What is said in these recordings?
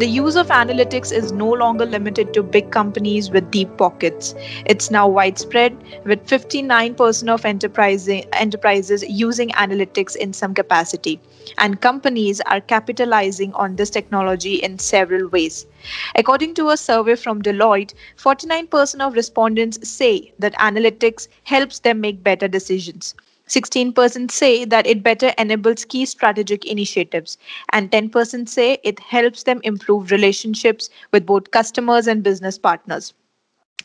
The use of analytics is no longer limited to big companies with deep pockets. It's now widespread, with 59% of enterprises using analytics in some capacity. And companies are capitalizing on this technology in several ways. According to a survey from Deloitte, 49% of respondents say that analytics helps them make better decisions. 16% say that it better enables key strategic initiatives, and 10% say it helps them improve relationships with both customers and business partners.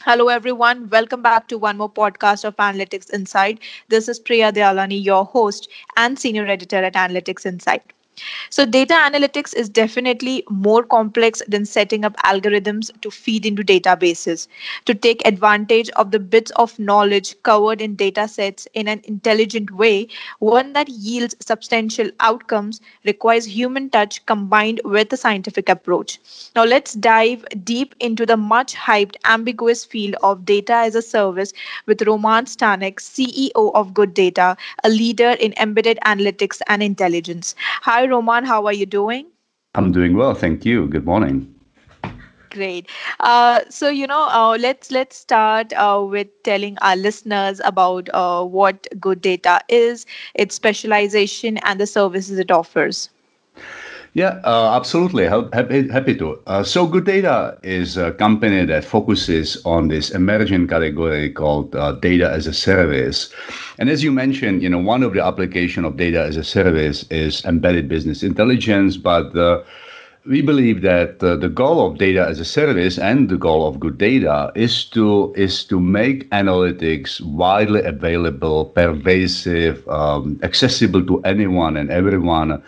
Hello, everyone. Welcome back to one more podcast of Analytics Insight. This is Priya Dialani, your host and senior editor at Analytics Insight. So data analytics is definitely more complex than setting up algorithms to feed into databases. To take advantage of the bits of knowledge covered in data sets in an intelligent way, one that yields substantial outcomes, requires human touch combined with a scientific approach. Now let's dive deep into the much-hyped, ambiguous field of data as a service with Roman Stanek, CEO of GoodData, a leader in embedded analytics and intelligence. Hi, Roman, how are you doing? I'm doing well, thank you. Good morning. Great. Let's start with telling our listeners about what GoodData is, its specialization, and the services it offers. Yeah, absolutely. Happy to. So GoodData is a company that focuses on this emerging category called data as a service. And as you mentioned, you know, one of the applications of data as a service is embedded business intelligence. But we believe that the goal of data as a service and the goal of GoodData is to make analytics widely available, pervasive, accessible to anyone and everyone,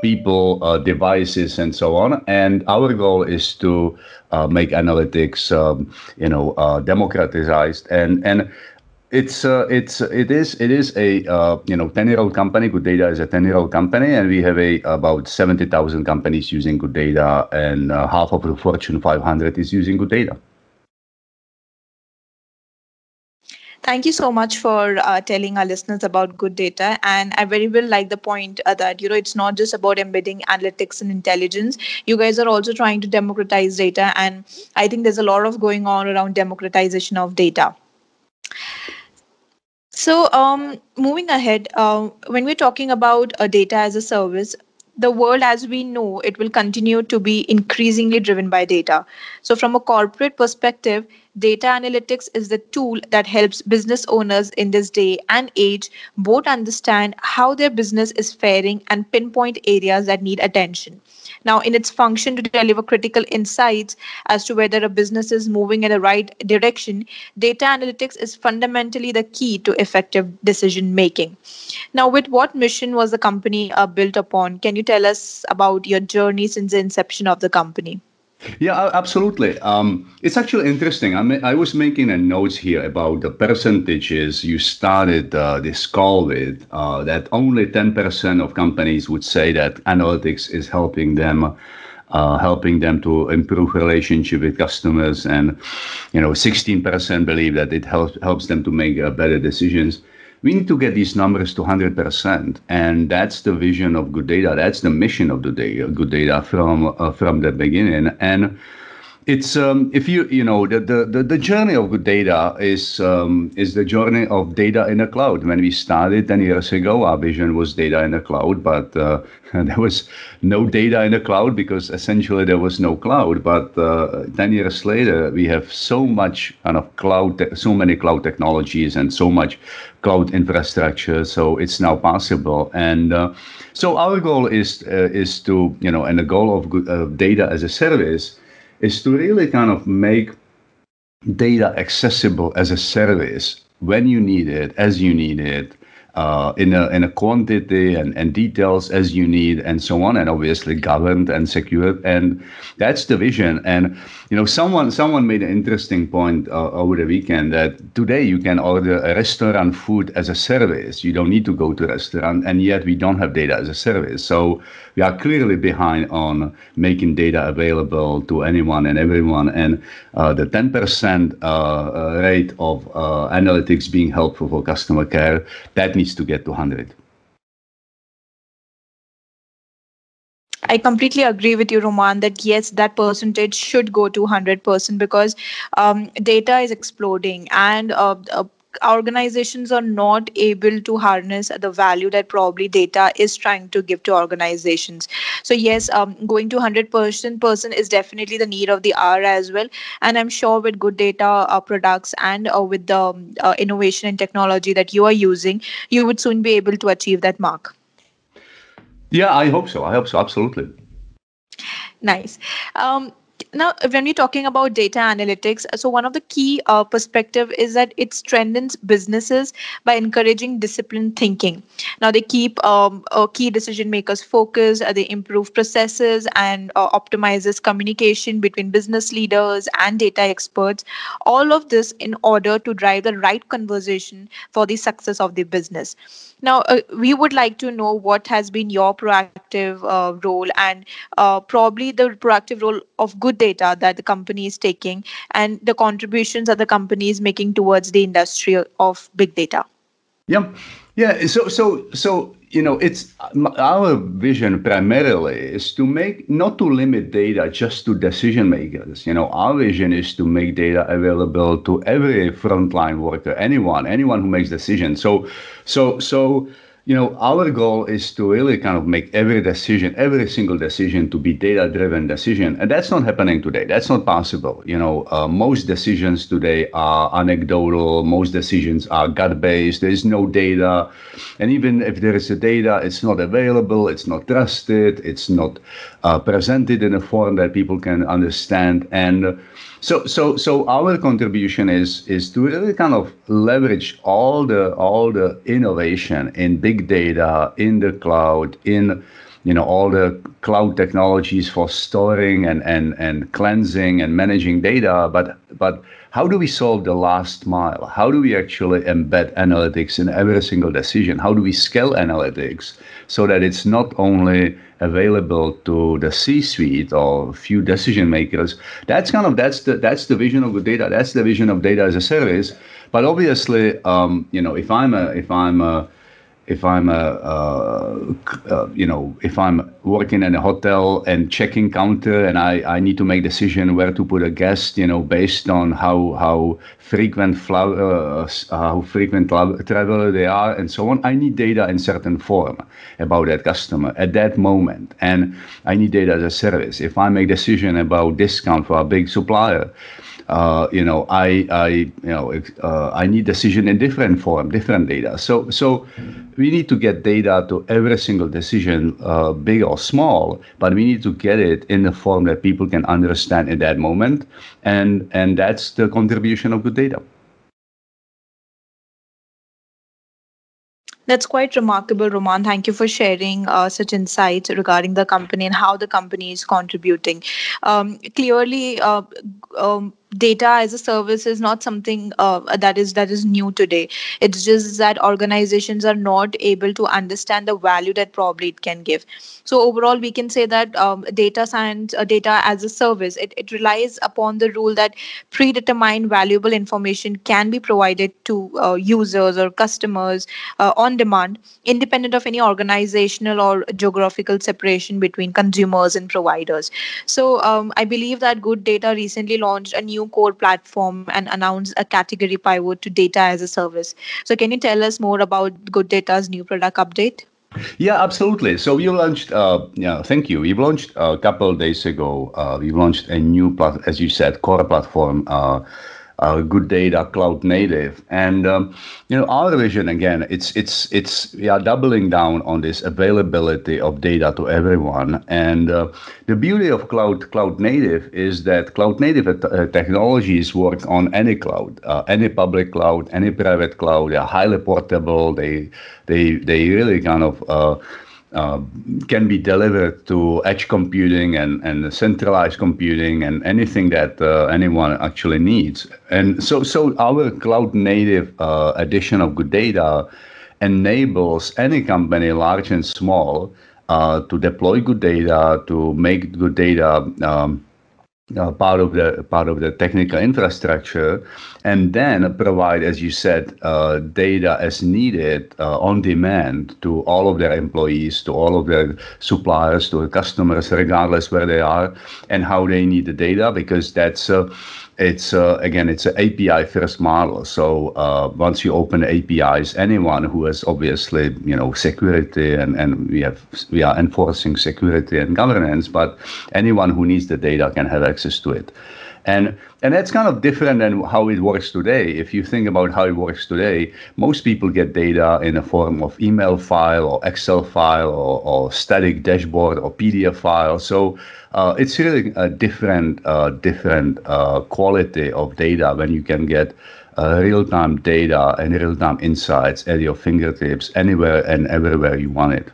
people, devices, and so on. And our goal is to make analytics, democratized and. It is a 10-year-old company. GoodData is a 10-year-old company, and we have about 70,000 companies using GoodData, and half of the Fortune 500 is using GoodData. Thank you so much for telling our listeners about GoodData, and I very well like the point that it's not just about embedding analytics and intelligence. You guys are also trying to democratize data, and I think there's a lot of going on around democratization of data. So moving ahead, when we're talking about data as a service, the world as we know it will continue to be increasingly driven by data. So from a corporate perspective, data analytics is the tool that helps business owners in this day and age both understand how their business is faring and pinpoint areas that need attention. Now, in its function to deliver critical insights as to whether a business is moving in the right direction, data analytics is fundamentally the key to effective decision making. Now, with what mission was the company built upon? Can you tell us about your journey since the inception of the company? Yeah, absolutely. It's actually interesting. I was making a notes here about the percentages you started this call with, that only 10% of companies would say that analytics is helping them to improve relationship with customers, and 16% believe that it helps them to make better decisions. We need to get these numbers to 100%, and that's the vision of GoodData. That's the mission of GoodData from the beginning. And it's the journey of GoodData is the journey of data in the cloud. When we started 10 years ago, our vision was data in the cloud, but there was no data in the cloud because essentially there was no cloud. But 10 years later, we have so much kind of so many cloud technologies and so much cloud infrastructure, so it's now possible. And so our goal is to, and the goal of data as a service is to really kind of make data accessible as a service when you need it, as you need it, in a quantity and details as you need, and so on, and obviously governed and secured. And that's the vision. And someone made an interesting point over the weekend that today you can order a restaurant food as a service. You don't need to go to a restaurant, and yet we don't have data as a service. So we are clearly behind on making data available to anyone and everyone. And the 10% rate of analytics being helpful for customer care, that needs to get to 100. I completely agree with you, Roman, that yes, that percentage should go to 100% because data is exploding and organizations are not able to harness the value that probably data is trying to give to organizations. So yes, going to 100% is definitely the need of the hour as well. And I'm sure with good data products and with the innovation and technology that you are using, you would soon be able to achieve that mark. Yeah, I hope so. I hope so. Absolutely. Nice. Now, when we're talking about data analytics, so one of the key perspective is that it strengthens businesses by encouraging disciplined thinking. Now, they keep key decision makers focused, they improve processes and optimizes communication between business leaders and data experts. All of this in order to drive the right conversation for the success of the business. Now, we would like to know what has been your proactive role and probably the proactive role of good data that the company is taking and the contributions that the company is making towards the industry of big data. Yeah. So you know, it's our vision primarily is to make, not to limit data just to decision makers. You know, our vision is to make data available to every frontline worker, anyone who makes decisions. So you know, our goal is to really kind of make every single decision to be data-driven decision. And that's not happening today. That's not possible. You know, most decisions today are anecdotal. Most decisions are gut-based. There is no data. And even if there is a data, it's not available. It's not trusted. It's not presented in a form that people can understand. And so our contribution is to really kind of leverage all the innovation in big data, in the cloud, in, you know, all the cloud technologies for storing and cleansing and managing data. But how do we solve the last mile? How do we actually embed analytics in every single decision? How do we scale analytics so that it's not only available to the C-suite or few decision makers? That's the vision of good data. That's the vision of data as a service. But obviously, you know, if I'm working in a hotel and check-in counter and I need to make decision where to put a guest, you know, based on how frequent traveler they are and so on, I need data in certain form about that customer at that moment. And I need data as a service. If I make decision about discount for a big supplier, I need decision in different form, different data. So we need to get data to every single decision, big or small, but we need to get it in the form that people can understand in that moment. And that's the contribution of good data. That's quite remarkable, Roman. Thank you for sharing such insights regarding the company and how the company is contributing. Clearly, data as a service is not something that is new today. It's just that organizations are not able to understand the value that probably it can give. So overall, we can say that data science, data as a service, it relies upon the rule that predetermined valuable information can be provided to users or customers on demand, independent of any organizational or geographical separation between consumers and providers. So I believe that good data recently launched a new core platform and announced a category pivot to data as a service. So can you tell us more about Good Data's new product update? Yeah, absolutely. So we launched, thank you. We've launched a couple of days ago, we've launched a new, as you said, core platform, Good Data Cloud Native. And, you know, our vision, again, we are doubling down on this availability of data to everyone. And the beauty of Cloud Native is that Cloud Native technologies work on any cloud, any public cloud, any private cloud. They are highly portable. They really kind of can be delivered to edge computing and centralized computing and anything that anyone actually needs. And so our cloud native edition of Good Data enables any company, large and small, to deploy Good Data, to make Good Data part of the technical infrastructure, and then provide, as you said, data as needed on demand to all of their employees, to all of their suppliers, to the customers, regardless where they are and how they need the data, because that's it's an API first model. So once you open APIs, anyone who has obviously security and we are enforcing security and governance, but anyone who needs the data can have access to it. And that's kind of different than how it works today. If you think about how it works today, most people get data in the form of email file or Excel file or static dashboard or PDF file. So it's really a different quality of data when you can get real-time data and real-time insights at your fingertips anywhere and everywhere you want it.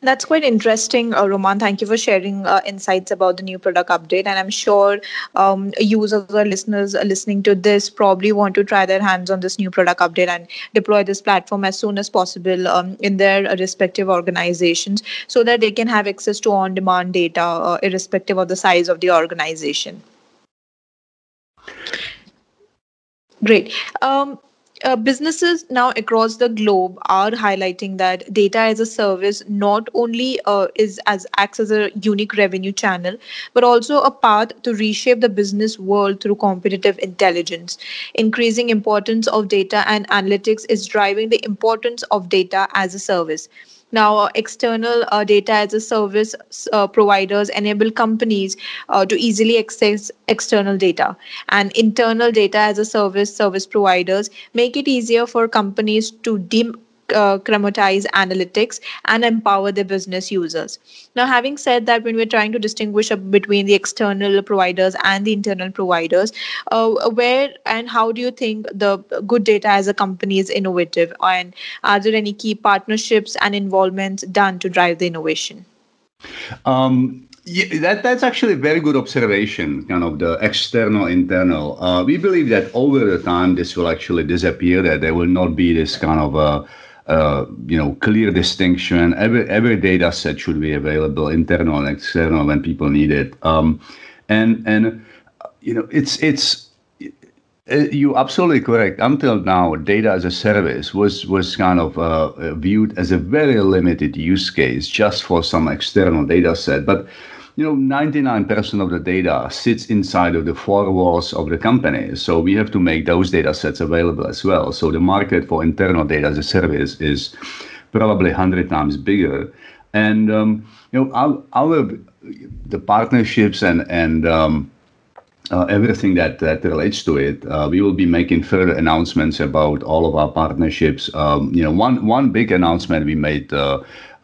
That's quite interesting, Roman. Thank you for sharing insights about the new product update. And I'm sure users or listeners listening to this probably want to try their hands on this new product update and deploy this platform as soon as possible in their respective organizations so that they can have access to on-demand data, irrespective of the size of the organization. Great. Businesses now across the globe are highlighting that data as a service not only acts as a unique revenue channel, but also a path to reshape the business world through competitive intelligence. Increasing importance of data and analytics is driving the importance of data as a service. Now, external data as a service providers enable companies to easily access external data, and internal data as a service providers make it easier for companies to democratize analytics and empower their business users. Now, having said that, when we're trying to distinguish between the external providers and the internal providers, where and how do you think the GoodData as a company is innovative, and are there any key partnerships and involvements done to drive the innovation? Yeah, that's actually a very good observation, kind of the external, internal. We believe that over the time, this will actually disappear, that there will not be this kind of clear distinction. Every data set should be available, internal and external, when people need it. You're absolutely correct. Until now, data as a service was kind of viewed as a very limited use case, just for some external data set. But 99% of the data sits inside of the four walls of the company. So we have to make those data sets available as well. So the market for internal data as a service is probably 100 times bigger. And, the partnerships and everything that relates to it, we will be making further announcements about all of our partnerships. One big announcement we made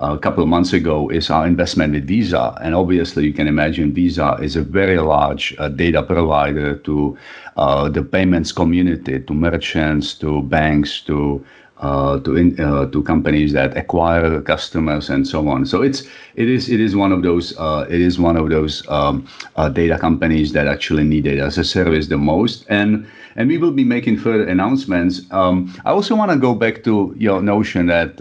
a couple of months ago is our investment with Visa. And obviously, you can imagine Visa is a very large data provider to the payments community, to merchants, to banks, to companies that acquire customers and so on. So it is one of those data companies that actually need data as a service the most. And we will be making further announcements. I also want to go back to your notion that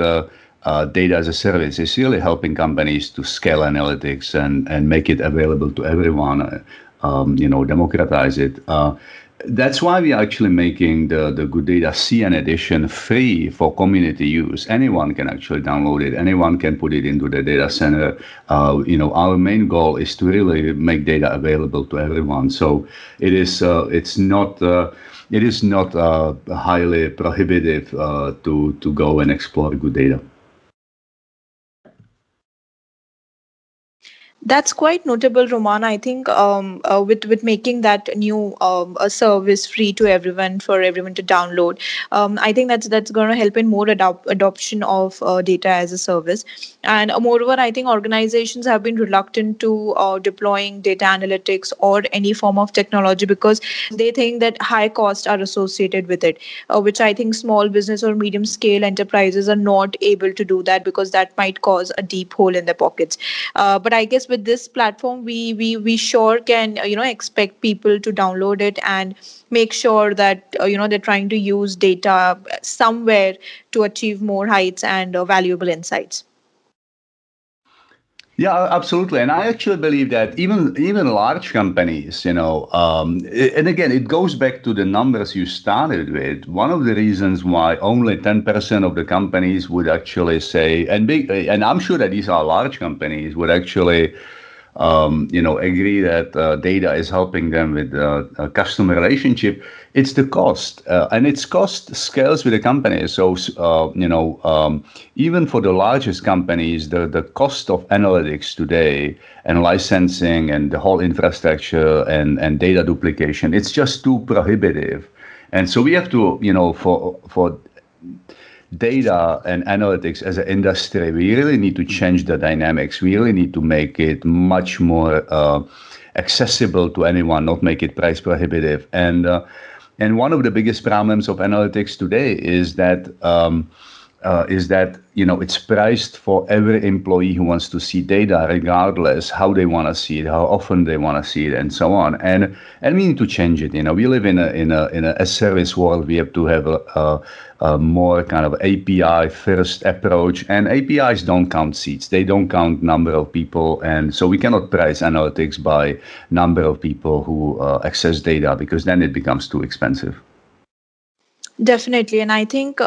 data as a service is really helping companies to scale analytics and make it available to everyone, democratize it. That's why we are actually making the GoodData.CN edition free for community use. Anyone can actually download it. Anyone can put it into the data center. Our main goal is to really make data available to everyone. So it is. It is not highly prohibitive to go and explore good data. That's quite notable, Roman. I think with making that new a service free to everyone, for everyone to download, I think that's going to help in more adoption of data as a service. And moreover, I think organizations have been reluctant to deploying data analytics or any form of technology because they think that high costs are associated with it, which I think small business or medium scale enterprises are not able to do that because that might cause a deep hole in their pockets. But I guess with this platform, we sure can expect people to download it and make sure that they're trying to use data somewhere to achieve more heights and valuable insights. Yeah, absolutely. And I actually believe that even large companies, and again, it goes back to the numbers you started with. One of the reasons why only 10% of the companies would actually say, and I'm sure that these are large companies, would actually agree that data is helping them with a customer relationship. It's the cost, and its cost scales with the company. So, even for the largest companies, the cost of analytics today and licensing and the whole infrastructure and data duplication, it's just too prohibitive. And so we have to, for data and analytics as an industry, we really need to change the dynamics. We really need to make it much more accessible to anyone, not make it price prohibitive. And one of the biggest problems of analytics today is that it's priced for every employee who wants to see data, regardless how they want to see it, how often they want to see it, and so on. And we need to change it. We live in a service world. We have to have a more kind of API first approach. And APIs don't count seats. They don't count number of people. And so we cannot price analytics by number of people who access data, because then it becomes too expensive. Definitely. And I think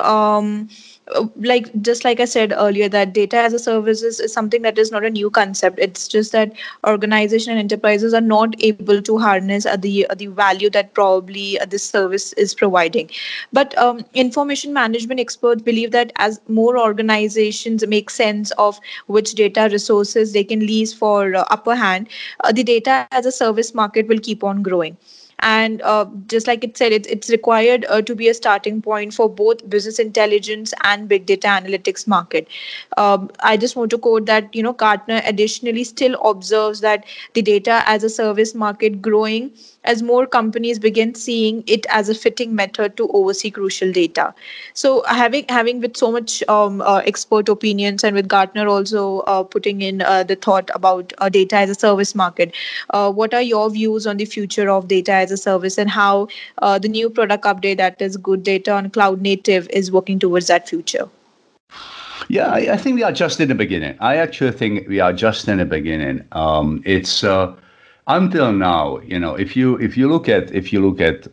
like I said earlier, that data as a service is something that is not a new concept. It's just that organizations and enterprises are not able to harness the value that probably this service is providing. But information management experts believe that as more organizations make sense of which data resources they can lease for upper hand, the data as a service market will keep on growing. And just like it said, it's required to be a starting point for both business intelligence and big data analytics market. I just want to quote that, Gartner additionally still observes that the data as a service market growing as more companies begin seeing it as a fitting method to oversee crucial data. So having with so much expert opinions, and with Gartner also putting in the thought about data as a service market, what are your views on the future of data as a service, and how the new product update, that is GoodData on cloud native, is working towards that future? Yeah, I think we are just in the beginning. I actually think we are just in the beginning. It's until now, if you look at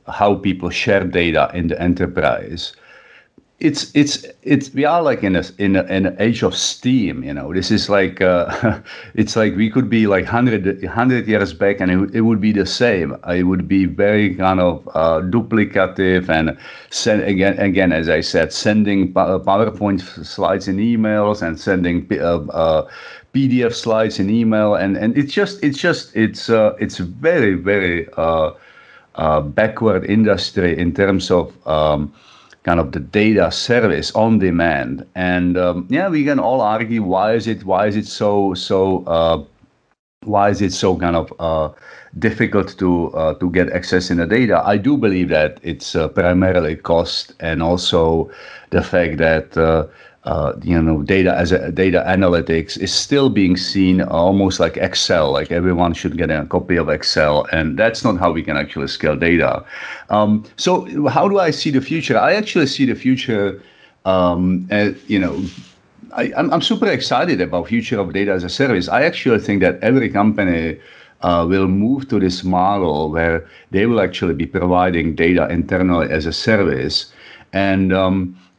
how people share data in the enterprise, we are like in an age of steam. This is like it's like we could be like 100 years back, and it would be the same. It would be very kind of duplicative, and again, as I said, sending PowerPoint slides in emails and sending PDF slides in email, and it's very, very backward industry in terms of kind of the data service on demand. And we can all argue why is it so kind of difficult to get access in the data. I do believe that it's primarily cost, and also the fact that data analytics is still being seen almost like Excel, like everyone should get a copy of Excel, and that's not how we can actually scale data. So how do I see the future? I actually see the future, I'm super excited about future of data as a service. I actually think that every company will move to this model where they will actually be providing data internally as a service.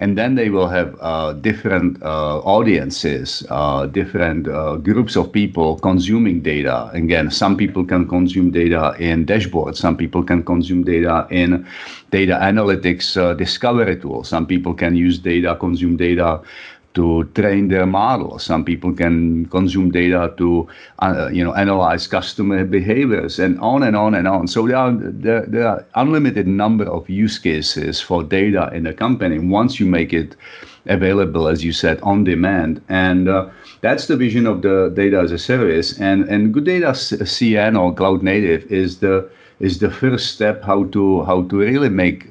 And then they will have different audiences, different groups of people consuming data. Again, some people can consume data in dashboards. Some people can consume data in data analytics discovery tools. Some people can consume data to train their models. Some people can consume data to, analyze customer behaviors, and on and on and on. So there are unlimited number of use cases for data in a company once you make it available, as you said, on demand. And that's the vision of the data as a service. And GoodData.CN or cloud native is the first step how to really make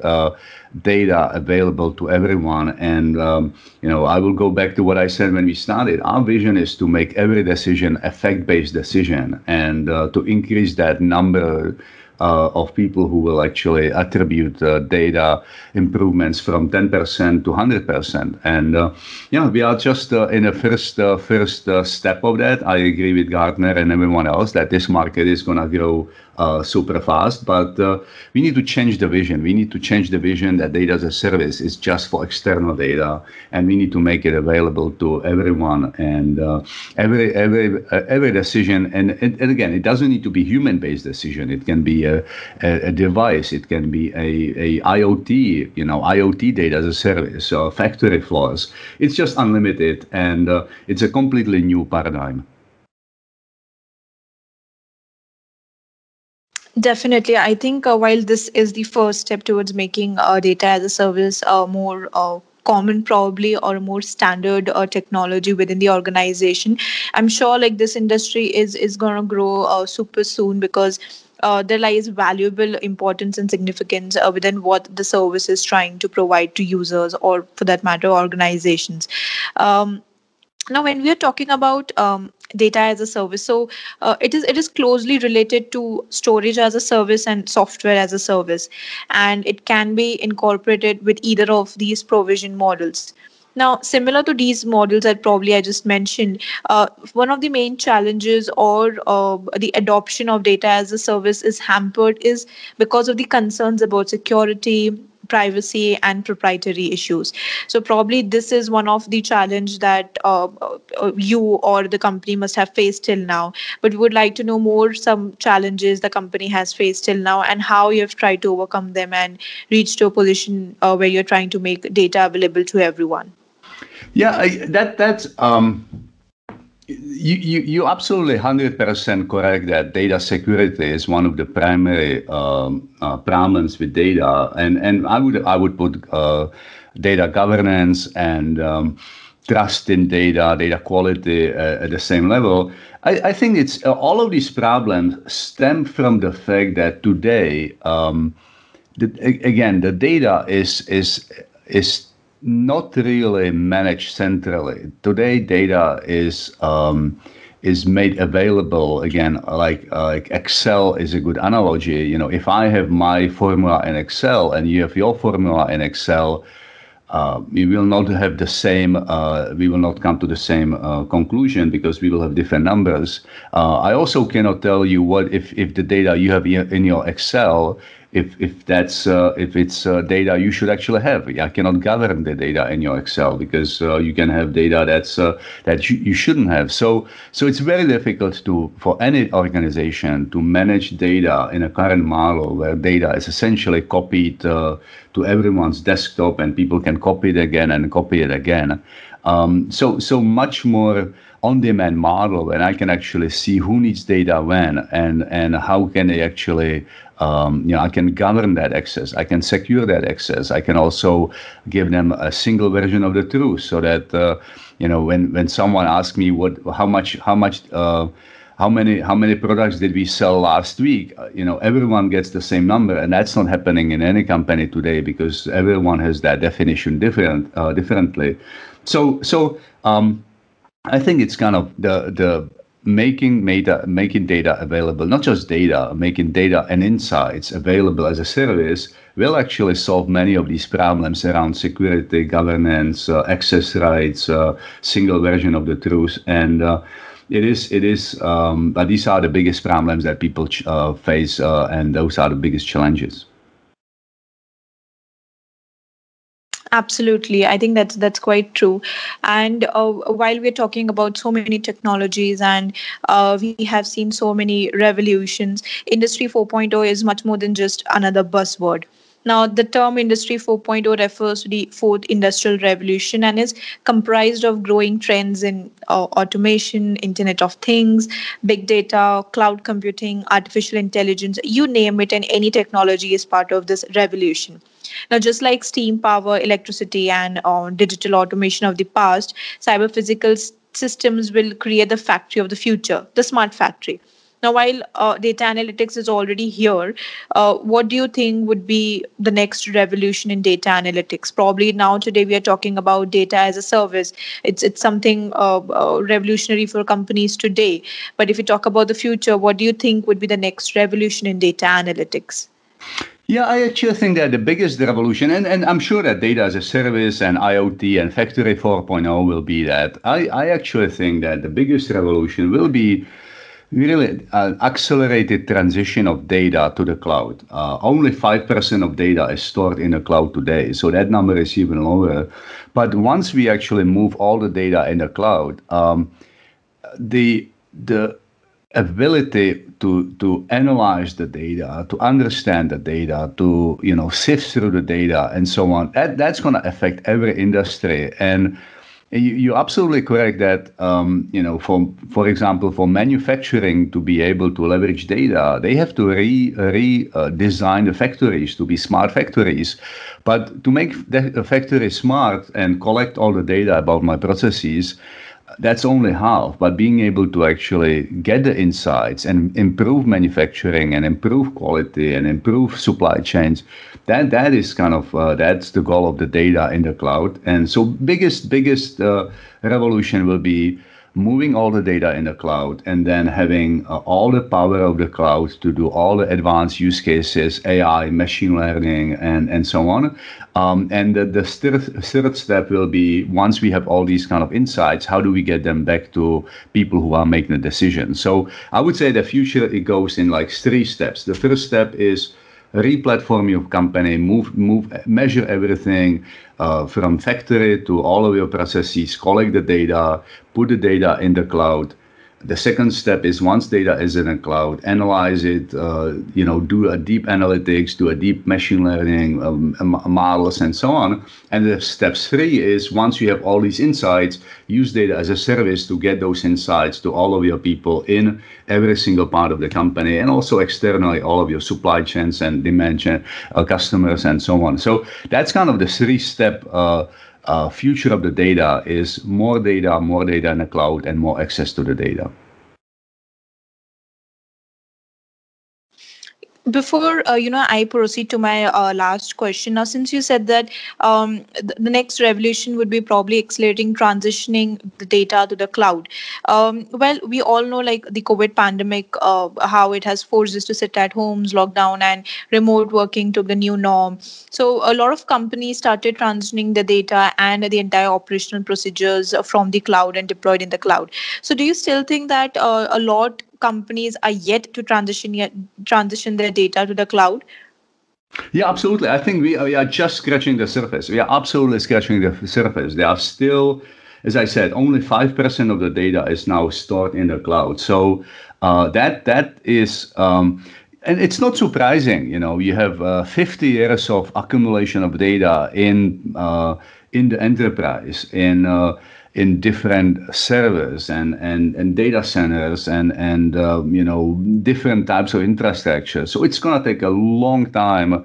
data available to everyone. And I will go back to what I said when we started. Our vision is to make every decision a fact-based decision, and to increase that number of people who will actually attribute data improvements from 10% to 100%. And yeah, we are just in the first step of that. I agree with Gartner and everyone else that this market is going to grow super fast, but we need to change the vision. We need to change the vision that data as a service is just for external data, and we need to make it available to everyone. And every decision, and again, it doesn't need to be human-based decision. It can be a device. It can be a IoT, you know, IoT data as a service, so factory floors. It's just unlimited, and it's a completely new paradigm. Definitely. I think while this is the first step towards making data as a service more common probably, or a more standard technology within the organization, I'm sure like this industry is going to grow super soon, because there lies valuable importance and significance within what the service is trying to provide to users, or for that matter, organizations. Now, when we are talking about data as a service, so it is closely related to storage as a service and software as a service, and it can be incorporated with either of these provision models. Now, similar to these models that probably I just mentioned, one of the main challenges or the adoption of data as a service is hampered is because of the concerns about security, privacy, and proprietary issues. So probably this is one of the challenges that you or the company must have faced till now, but would like to know more some challenges the company has faced till now and how you have tried to overcome them and reach to a position where you're trying to make data available to everyone. Yeah, that's You absolutely 100% correct that data security is one of the primary problems with data, and I would put data governance and trust in data, data quality at the same level. I think it's all of these problems stem from the fact that today, again, the data is not really managed centrally. Today, data is made available, again, like Excel is a good analogy. You know, if I have my formula in Excel and you have your formula in Excel, we will not have the same, we will not come to the same conclusion, because we will have different numbers. I also cannot tell you what if the data you have in your Excel, if it's data you should actually have. I cannot govern the data in your Excel, because you can have data that you shouldn't have. So it's very difficult for any organization to manage data in a current model where data is essentially copied to everyone's desktop, and people can copy it again and copy it again. So much more on-demand model, and I can actually see who needs data when, and how can they actually, you know, I can govern that access, I can secure that access, I can also give them a single version of the truth, so that, you know, when someone asks me how many products did we sell last week, you know, everyone gets the same number, and that's not happening in any company today, because everyone has that definition differently. So I think it's kind of the making data available, not just data, making data and insights available as a service will actually solve many of these problems around security, governance, access rights, single version of the truth, and but these are the biggest problems that people face, and those are the biggest challenges. Absolutely. I think that's quite true. And while we're talking about so many technologies, and we have seen so many revolutions, Industry 4.0 is much more than just another buzzword. Now, the term Industry 4.0 refers to the fourth industrial revolution and is comprised of growing trends in automation, Internet of Things, big data, cloud computing, artificial intelligence, you name it, and any technology is part of this revolution. Now, just like steam power, electricity, and digital automation of the past, cyber-physical systems will create the factory of the future, the smart factory. Now, while data analytics is already here, what do you think would be the next revolution in data analytics? Probably now today we are talking about data as a service. It's something revolutionary for companies today. But if you talk about the future, what do you think would be the next revolution in data analytics? Yeah, I actually think that the biggest revolution, and I'm sure that data as a service and IoT and Factory 4.0 will be that. I actually think that the biggest revolution will be really accelerated transition of data to the cloud. Only 5% of data is stored in the cloud today, so that number is even lower. But once we actually move all the data in the cloud, the ability to analyze the data, to understand the data, to sift through the data and so on, that's going to affect every industry. And you're absolutely correct that for example, for manufacturing to be able to leverage data, they have to redesign the factories to be smart factories. But to make the factory smart and collect all the data about my processes, that's only half. But being able to actually get the insights and improve manufacturing and improve quality and improve supply chains, that is kind of that's the goal of the data in the cloud. And so biggest revolution will be moving all the data in the cloud and then having all the power of the cloud to do all the advanced use cases, AI, machine learning, and so on. And the third step will be, once we have all these kind of insights, how do we get them back to people who are making the decision? So I would say the future, it goes in like three steps. The first step is replatform your company, measure everything from factory to all of your processes, collect the data, put the data in the cloud. The second step is, once data is in the cloud, analyze it, do a deep analytics, do a deep machine learning models and so on. And the step three is, once you have all these insights, use data as a service to get those insights to all of your people in every single part of the company, and also externally, all of your supply chains and demand chain, customers and so on. So that's kind of the three-step future of the data is more data in the cloud, and more access to the data. Before, I proceed to my last question. Now, since you said that the next revolution would be probably accelerating transitioning the data to the cloud. Well, we all know, like, the COVID pandemic, how it has forced us to sit at homes, lockdown, and remote working took the new norm. So a lot of companies started transitioning the data and the entire operational procedures from the cloud and deployed in the cloud. So do you still think that a lot companies are yet to transition their data to the cloud? Yeah, absolutely. I think we are just scratching the surface. We are absolutely scratching the surface. There are still, as I said, only 5% of the data is now stored in the cloud. So that is, and it's not surprising. You have 50 years of accumulation of data in the enterprise, in different servers and data centers and different types of infrastructure. So it's going to take a long time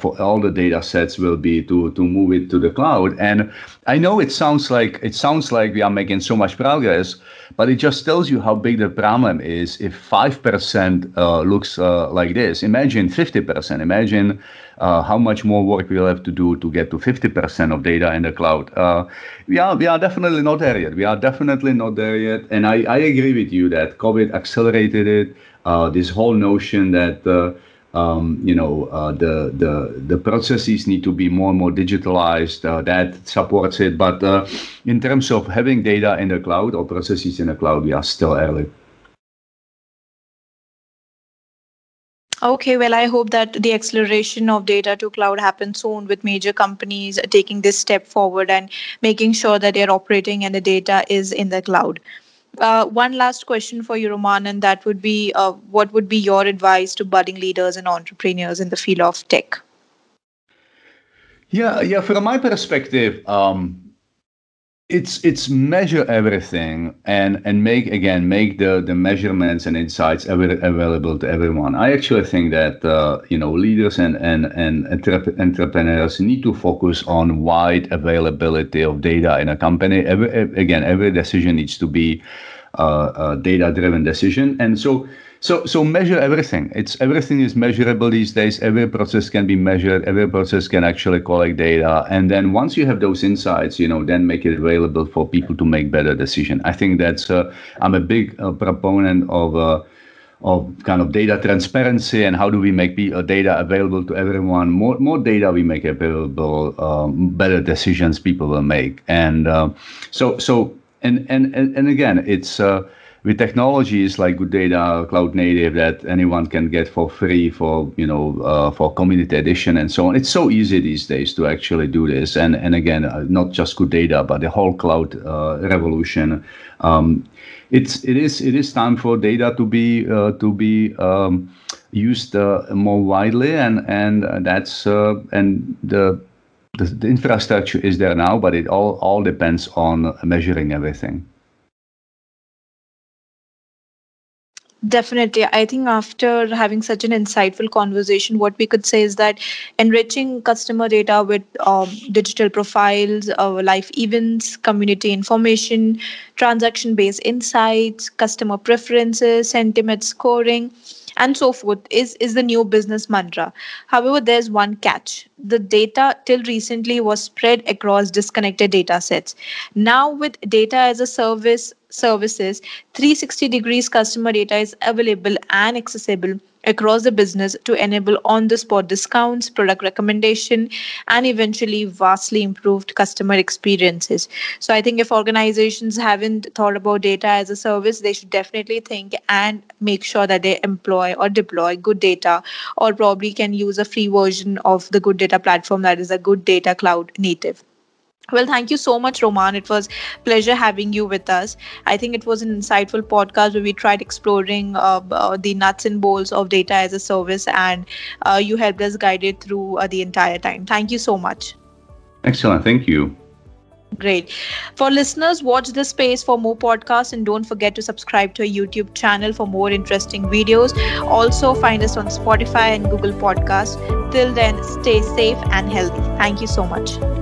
for all the data sets will be to move it to the cloud. And I know it sounds like we are making so much progress, but it just tells you how big the problem is. If 5% looks like this, imagine 50%. Imagine how much more work we'll have to do to get to 50% of data in the cloud. We are definitely not there yet. We are definitely not there yet. And I agree with you that COVID accelerated it. This whole notion that the processes need to be more and more digitalized, that supports it. But in terms of having data in the cloud or processes in the cloud, we are still early. Okay, well, I hope that the acceleration of data to cloud happens soon, with major companies taking this step forward and making sure that they're operating and the data is in the cloud. One last question for you, Roman, and that would be, what would be your advice to budding leaders and entrepreneurs in the field of tech? Yeah. From my perspective, It's measure everything and make the measurements and insights available to everyone. I actually think that leaders and entrepreneurs need to focus on wide availability of data in a company. Every decision needs to be a data-driven decision, and so So measure everything. Everything is measurable these days. Every process can be measured. Every process can actually collect data. And then once you have those insights, then make it available for people to make better decisions. I think that's, I'm a big proponent of kind of data transparency and how do we make data available to everyone. More data we make available, better decisions people will make. And so again, it's with technologies like good data, cloud native, that anyone can get for free for community edition and so on. It's so easy these days to actually do this. And again, not just good data, but the whole cloud revolution. It is time for data to be used more widely, and that's and the infrastructure is there now, but it all depends on measuring everything. Definitely. I think after having such an insightful conversation, what we could say is that enriching customer data with digital profiles, life events, community information, transaction-based insights, customer preferences, sentiment scoring, and so forth is the new business mantra. However, there's one catch. The data till recently was spread across disconnected data sets. Now with data as a services, 360 degrees customer data is available and accessible across the business to enable on-the-spot discounts, product recommendation, and eventually vastly improved customer experiences. So I think if organizations haven't thought about data as a service, they should definitely think and make sure that they employ or deploy good data, or probably can use a free version of the good data platform that is a good data cloud native. Well, thank you so much, Roman. It was a pleasure having you with us. I think it was an insightful podcast where we tried exploring the nuts and bolts of data as a service, and you helped us guide it through the entire time. Thank you so much. Excellent. Thank you. Great. For listeners, watch this space for more podcasts, and don't forget to subscribe to our YouTube channel for more interesting videos. Also, find us on Spotify and Google Podcasts. Till then, stay safe and healthy. Thank you so much.